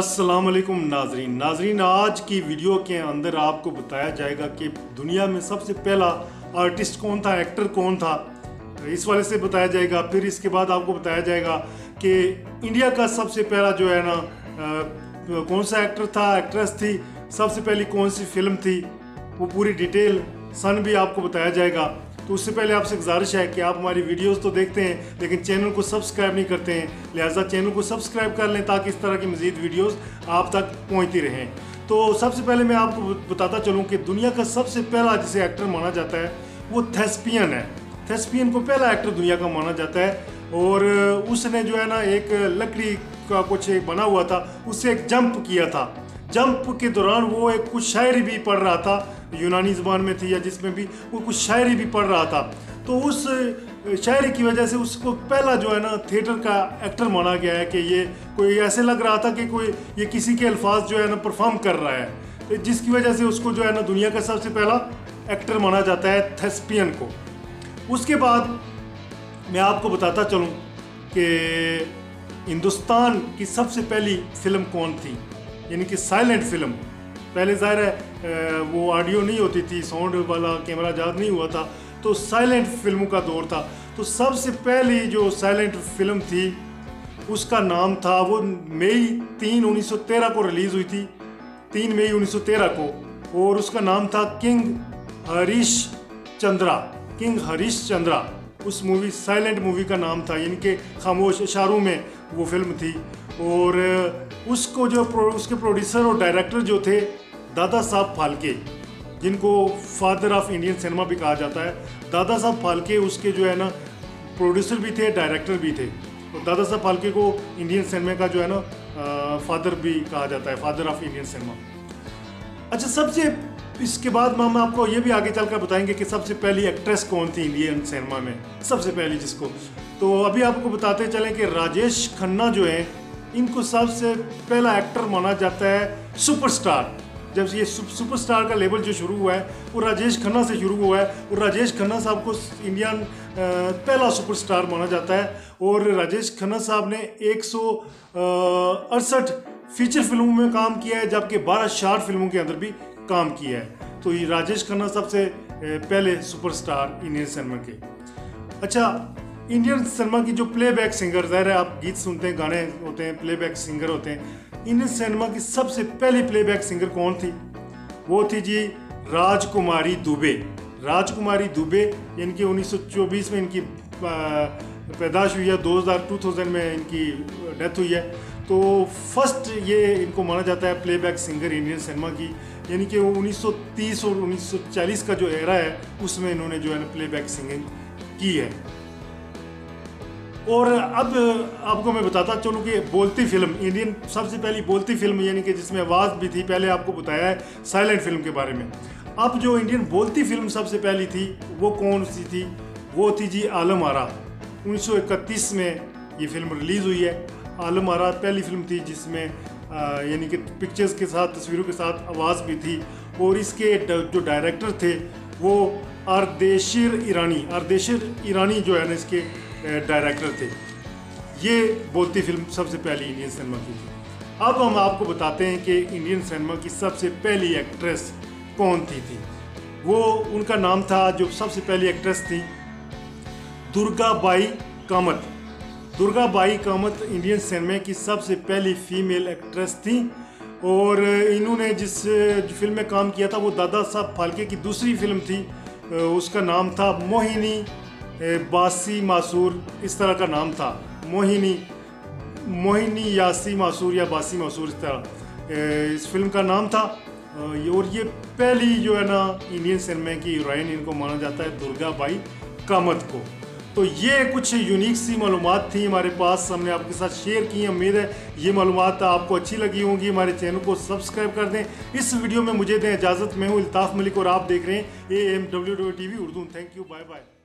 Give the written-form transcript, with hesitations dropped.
अस्सलाम वालेकुम नाजरीन, आज की वीडियो के अंदर आपको बताया जाएगा कि दुनिया में सबसे पहला आर्टिस्ट कौन था, एक्टर कौन था, इस वाले से बताया जाएगा। फिर इसके बाद आपको बताया जाएगा कि इंडिया का सबसे पहला जो है ना कौन सा एक्टर था, एक्ट्रेस थी, सबसे पहली कौन सी फिल्म थी, वो पूरी डिटेल सन भी आपको बताया जाएगा। तो उससे पहले आपसे गुजारिश है कि आप हमारी वीडियोस तो देखते हैं लेकिन चैनल को सब्सक्राइब नहीं करते हैं, लिहाजा चैनल को सब्सक्राइब कर लें ताकि इस तरह की मज़ीद वीडियोस आप तक पहुंचती रहें। तो सबसे पहले मैं आपको बताता चलूं कि दुनिया का सबसे पहला जिसे एक्टर माना जाता है वो थेस्पियन है। थेस्पियन को पहला एक्टर दुनिया का माना जाता है और उसने जो है ना एक लकड़ी का कुछ बना हुआ था, उससे एक जंप किया था। जंप के दौरान वो एक कुछ शायरी भी पढ़ रहा था, यूनानी ज़बान में थी या जिसमें भी, वो कुछ शायरी भी पढ़ रहा था। तो उस शायरी की वजह से उसको पहला जो है ना थिएटर का एक्टर माना गया है कि ये कोई ऐसे लग रहा था कि कोई ये किसी के अल्फाज जो है ना परफॉर्म कर रहा है, तो जिसकी वजह से उसको जो है ना दुनिया का सबसे पहला एक्टर माना जाता है थेस्पियन को। उसके बाद मैं आपको बताता चलूँ कि हिंदुस्तान की सबसे पहली फिल्म कौन थी, यानी कि साइलेंट फिल्म। पहले ज़ाहिर है वो ऑडियो नहीं होती थी, साउंड वाला कैमरा ज़्यादा नहीं हुआ था, तो साइलेंट फिल्मों का दौर था। तो सबसे पहली जो साइलेंट फिल्म थी उसका नाम था, वो मई 3, 1913 को रिलीज़ हुई थी, 3 मई 1913 को, और उसका नाम था किंग हरीश चंद्रा। उस मूवी साइलेंट मूवी का नाम था, यानी कि खामोश इशारों में वो फिल्म थी। और उसको जो उसके प्रोड्यूसर और डायरेक्टर जो थे दादा साहब फाल्के, जिनको फादर ऑफ इंडियन सिनेमा भी कहा जाता है, दादा साहब फाल्के उसके जो है ना प्रोड्यूसर भी थे, डायरेक्टर भी थे। और दादा साहब फाल्के को इंडियन सिनेमा का जो है ना फादर भी कहा जाता है, फादर ऑफ इंडियन सिनेमा। अच्छा, सबसे इसके बाद हम आपको ये भी आगे चलकर बताएंगे कि सबसे पहली एक्ट्रेस कौन थी इंडियन सिनेमा में, सबसे पहली जिसको। तो अभी आपको बताते चलें कि राजेश खन्ना जो है, इनको सबसे पहला एक्टर माना जाता है सुपरस्टार। जब ये सुपरस्टार का लेबल जो शुरू हुआ है वो राजेश खन्ना से शुरू हुआ है, और राजेश खन्ना साहब को इंडियन पहला सुपरस्टार माना जाता है। और राजेश खन्ना साहब ने 168 फीचर फिल्मों में काम किया है, जबकि 12 शॉर्ट फिल्मों के अंदर भी काम किया है। तो ये राजेश खन्ना सबसे पहले सुपरस्टार इंडियन सिनेमा के। अच्छा, इंडियन सिनेमा की जो प्लेबैक सिंगर, ज़ाहिर है आप गीत सुनते हैं, गाने होते हैं, प्लेबैक सिंगर होते हैं, इंडियन सिनेमा की सबसे पहली प्लेबैक सिंगर कौन थी, वो थी जी राजकुमारी दुबे। राजकुमारी दुबे, इनकी 1924 में इनकी पैदाश हुई है, 2000 में इनकी डेथ हुई है। तो फर्स्ट ये इनको माना जाता है प्लेबैक सिंगर इंडियन सिनेमा की, यानी कि वो 1930 और 1940 का जो एरा है उसमें इन्होंने जो है ना प्लेबैक सिंगिंग की है। और अब आपको मैं बताता चलूँ कि बोलती फिल्म, इंडियन सबसे पहली बोलती फिल्म, यानी कि जिसमें आवाज़ भी थी, पहले आपको बताया है साइलेंट फिल्म के बारे में। अब जो इंडियन बोलती फिल्म सबसे पहली थी वो कौन सी थी, वो थी जी आलम आरा। 1931 में ये फिल्म रिलीज़ हुई है। आलम आरा पहली फिल्म थी जिसमें यानी कि पिक्चर्स के साथ, तस्वीरों के साथ आवाज़ भी थी। और इसके जो डायरेक्टर थे वो अर्देशिर ईरानी जो है ना इसके डायरेक्टर थे। ये बोलती फिल्म सबसे पहली इंडियन सिनेमा की थी। अब हम आपको बताते हैं कि इंडियन सिनेमा की सबसे पहली एक्ट्रेस कौन थी। वो उनका नाम था, जो सबसे पहली एक्ट्रेस थी, दुर्गा बाई कामत। दुर्गा बाई कामत इंडियन सिनेमा की सबसे पहली फीमेल एक्ट्रेस थी। और इन्होंने जिस फिल्म में काम किया था वो दादा साहब फाल्के की दूसरी फिल्म थी, उसका नाम था मोहिनी भासमासुर, इस तरह का नाम था, मोहिनी भासमासुर या भासमासुर, इस तरह इस फिल्म का नाम था। और ये पहली जो है ना इंडियन सिनेमा की हीरोइन इनको माना जाता है, दुर्गा बाई कामत को। तो ये कुछ यूनिक सी मालूमात थी हमारे पास, हमने आपके साथ शेयर की। उम्मीद है ये मालूमात आपको अच्छी लगी होंगी। हमारे चैनल को सब्सक्राइब कर दें। इस वीडियो में मुझे दें इजाज़त। मैं हूँ अल्ताफ मलिक और आप देख रहे हैं AMW WTV Urdu. Thank you, bye bye.